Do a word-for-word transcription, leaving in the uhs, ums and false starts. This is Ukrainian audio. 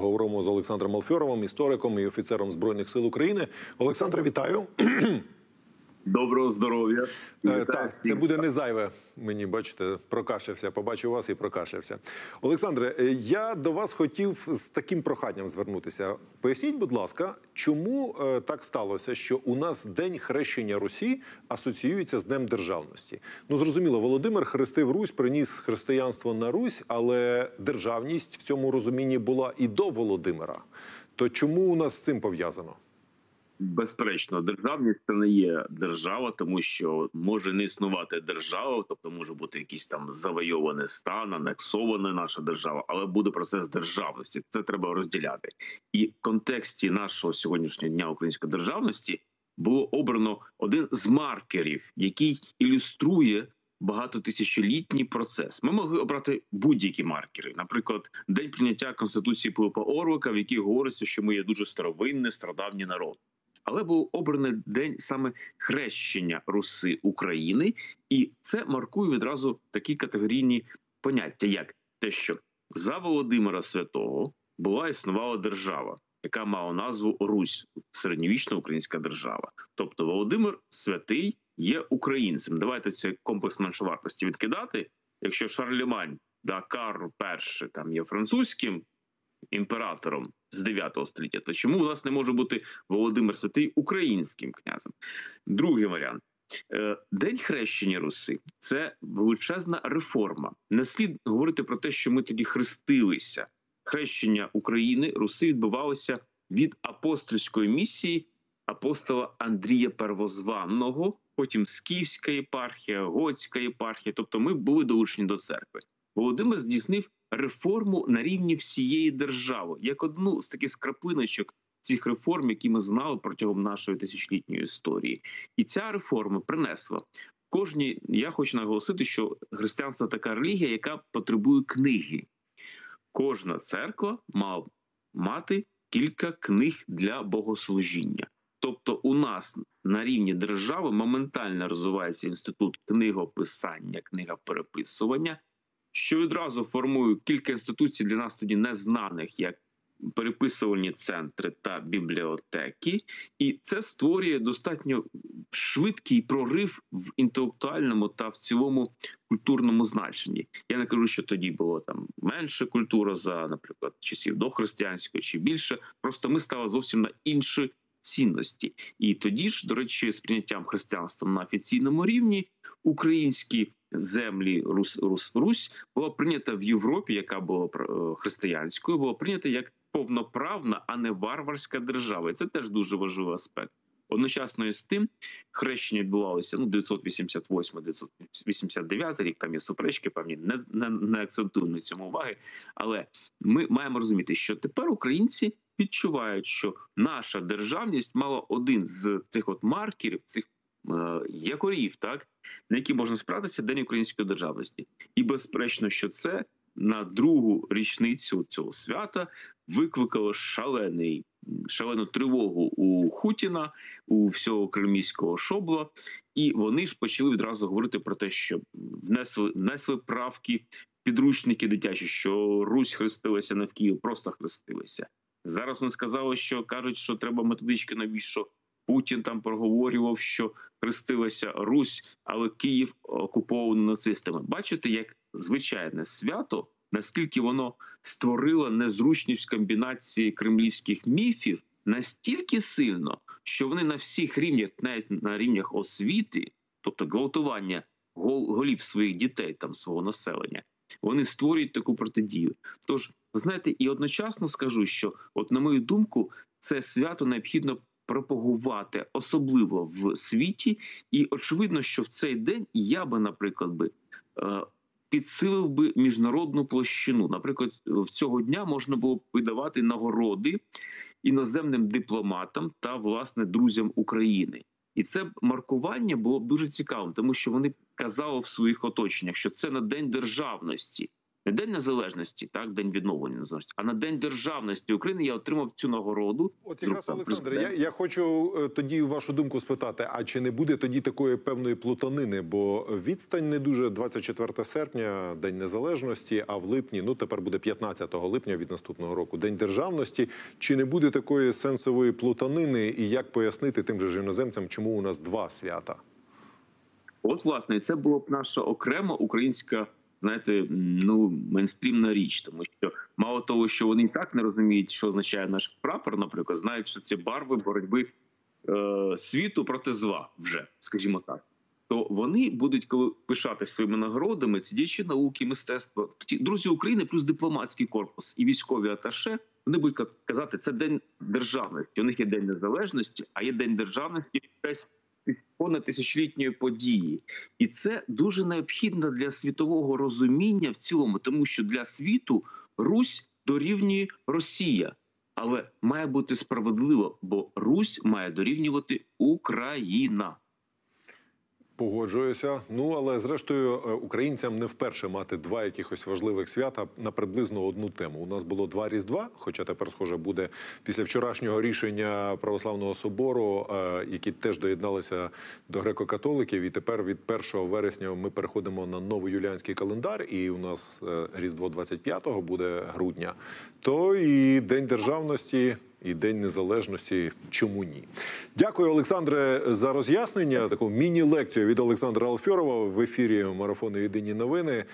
поговоримо з Олександром Алфьоровим, істориком і офіцером Збройних сил України. Олександре, вітаю. Доброго здоров'я. Е, так, це буде не зайве. Мені, бачите, прокашлявся, побачив вас і прокашлявся. Олександре, я до вас хотів з таким проханням звернутися. Поясніть, будь ласка, чому е, так сталося, що у нас День хрещення Русі асоціюється з Днем Державності? Ну, зрозуміло, Володимир хрестив Русь, приніс християнство на Русь, але державність в цьому розумінні була і до Володимира. То чому у нас з цим пов'язано? Безперечно, державність – це не є держава, тому що може не існувати держава, тобто може бути якийсь там завойований стан, анексована наша держава, але буде процес державності. Це треба розділяти. І в контексті нашого сьогоднішнього Дня української державності було обрано один з маркерів, який ілюструє багатотисячолітній процес. Ми могли обрати будь-які маркери. Наприклад, День прийняття Конституції Пилипа Орлика, в якій говориться, що ми є дуже старовинний, стародавній народ. Але був обраний день саме хрещення Руси України, і це маркує відразу такі категорійні поняття, як те, що за Володимира Святого була існувала держава, яка мала назву Русь, середньовічна українська держава. Тобто Володимир Святий є українцем. Давайте цей комплекс меншовартості відкидати. Якщо Шарль-Мань, да, Карл Перший там є французьким імператором з дев'ятого століття, то чому в нас не може бути Володимир Святий українським князем? Другий варіант. День хрещення Руси – це величезна реформа. Не слід говорити про те, що ми тоді хрестилися. Хрещення України, Руси відбувалося від апостольської місії апостола Андрія Первозванного, потім Скіфська єпархія, Готська єпархія, тобто ми були долучені до церкви. Володимир здійснив реформу на рівні всієї держави, як одну з таких скраплиночок цих реформ, які ми знали протягом нашої тисячолітньої історії. І ця реформа принесла кожній, я хочу наголосити, що християнство – така релігія, яка потребує книги. Кожна церква мала мати кілька книг для богослужіння. Тобто у нас на рівні держави моментально розвивається інститут книгописання, книгопереписування, що відразу формує кілька інституцій для нас тоді незнаних, як переписувальні центри та бібліотеки. І це створює достатньо швидкий прорив в інтелектуальному та в цілому культурному значенні. Я не кажу, що тоді було там менше культура за, наприклад, часів дохристиянської чи більше. Просто ми стали зовсім на інші цінності. І тоді ж, до речі, з прийняттям християнства на офіційному рівні українські землі Русь, Русь, Русь була прийнята в Європі, яка була християнською, була прийнята як повноправна, а не варварська держава. І це теж дуже важливий аспект. Одночасно із тим, хрещення відбувалося ну, дев'ятсот вісімдесят восьмий — дев'ятсот вісімдесят дев'ятий рік, там є суперечки, певні, не, не, не акцентуємо цьому уваги. Але ми маємо розуміти, що тепер українці відчувають, що наша державність мала один з цих от маркерів, цих е, якорів, так, на які можна спиратися День української державності. І безперечно, що це на другу річницю цього свята викликало шалений, шалену тривогу у Хутіна, у всього кремлівського шобла, і вони ж почали відразу говорити про те, що внесли, внесли правки підручники дитячі, що Русь хрестилася не в Києві, просто хрестилася. Зараз вони сказали, що кажуть, що треба методички нові, що Путін там проговорював, що хрестилася Русь, але Київ окупований нацистами. Бачите, як звичайне свято, наскільки воно створило незручність в комбінації кремлівських міфів настільки сильно, що вони на всіх рівнях, навіть на рівнях освіти, тобто гвалтування голів своїх дітей, там свого населення, вони створюють таку протидію. Тож, знаєте, і одночасно скажу, що, от на мою думку, це свято необхідно пропагувати, особливо в світі. І очевидно, що в цей день я би, наприклад, би, підсилив би міжнародну площину. Наприклад, в цього дня можна було б видавати нагороди іноземним дипломатам та, власне, друзям України. І це маркування було б дуже цікавим, тому що вони казали в своїх оточеннях, що це на День державності. не День Незалежності, так, День відновлення незалежності, а на День Державності України я отримав цю нагороду. От якраз, Олександр, я, я хочу тоді вашу думку спитати, а чи не буде тоді такої певної плутанини, бо відстань не дуже, двадцять четверте серпня, День Незалежності, а в липні, ну тепер буде п'ятнадцятого липня від наступного року, День Державності, чи не буде такої сенсової плутанини і як пояснити тим же ж іноземцям, чому у нас два свята? От, власне, це була б наша окрема українська, знаєте, ну, мейнстрімна річ, тому що мало того, що вони і так не розуміють, що означає наш прапор, наприклад, знають, що це барви боротьби е, світу проти зла вже, скажімо так. То вони будуть, коли пишатися своїми нагородами, ці діячі науки, мистецтва, друзі України плюс дипломатський корпус і військові аташе, вони будуть казати, це День Державності. У них є День Незалежності, а є День Державності якась понад тисячолітньої події. І це дуже необхідно для світового розуміння в цілому, тому що для світу Русь дорівнює Росія. Але має бути справедливо, бо Русь має дорівнювати Україна. Погоджуюся. Ну, але, зрештою, українцям не вперше мати два якихось важливих свята на приблизно одну тему. У нас було два Різдва, хоча тепер, схоже, буде після вчорашнього рішення Православного Собору, які теж доєдналися до греко-католиків, і тепер від першого вересня ми переходимо на Новий Юліанський календар, і у нас Різдво двадцять п'ятого буде грудня. То і День Державності, і День Незалежності, чому ні. Дякую, Олександре, за роз'яснення. Таку міні-лекцію від Олександра Алфьорова в ефірі «Марафони. Єдині новини».